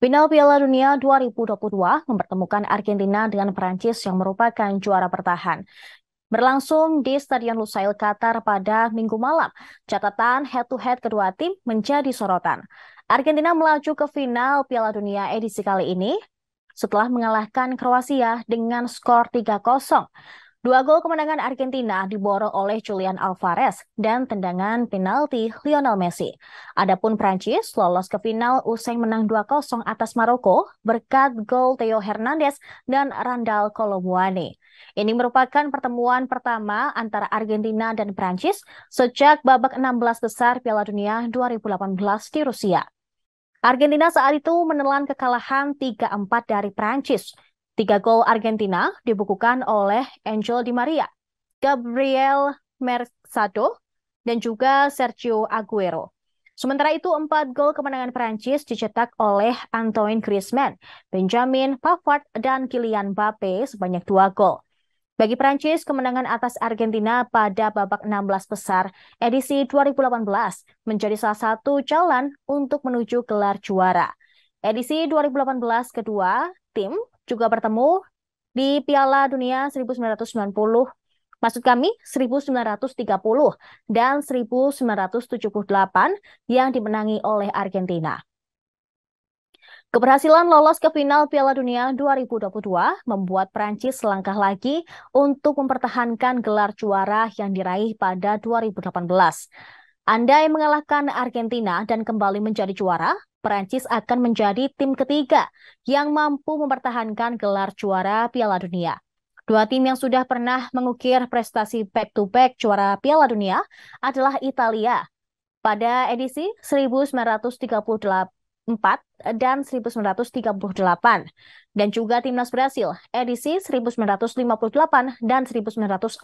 Final Piala Dunia 2022 mempertemukan Argentina dengan Prancis yang merupakan juara bertahan. Berlangsung di Stadion Lusail, Qatar pada Minggu malam, catatan head-to-head kedua tim menjadi sorotan. Argentina melaju ke final Piala Dunia edisi kali ini setelah mengalahkan Kroasia dengan skor 3-0. Dua gol kemenangan Argentina diborong oleh Julian Alvarez dan tendangan penalti Lionel Messi. Adapun Prancis lolos ke final usai menang 2-0 atas Maroko berkat gol Theo Hernandez dan Randal Kolo Muani. Ini merupakan pertemuan pertama antara Argentina dan Prancis sejak babak 16 besar Piala Dunia 2018 di Rusia. Argentina saat itu menelan kekalahan 3-4 dari Prancis. 3 gol Argentina dibukukan oleh Angel Di Maria, Gabriel Mercado, dan juga Sergio Aguero. Sementara itu, 4 gol kemenangan Prancis dicetak oleh Antoine Griezmann, Benjamin Pavard, dan Kylian Mbappe sebanyak 2 gol. Bagi Prancis, kemenangan atas Argentina pada babak 16 besar edisi 2018 menjadi salah satu jalan untuk menuju gelar juara. Edisi 2018 kedua tim juga bertemu di Piala Dunia 1930 dan 1978 yang dimenangi oleh Argentina. Keberhasilan lolos ke final Piala Dunia 2022 membuat Prancis selangkah lagi untuk mempertahankan gelar juara yang diraih pada 2018. Andai mengalahkan Argentina dan kembali menjadi juara, Prancis akan menjadi tim ketiga yang mampu mempertahankan gelar juara Piala Dunia. Dua tim yang sudah pernah mengukir prestasi back-to-back juara Piala Dunia adalah Italia pada edisi 1934 dan 1938 dan juga timnas Brasil edisi 1958 dan 1962.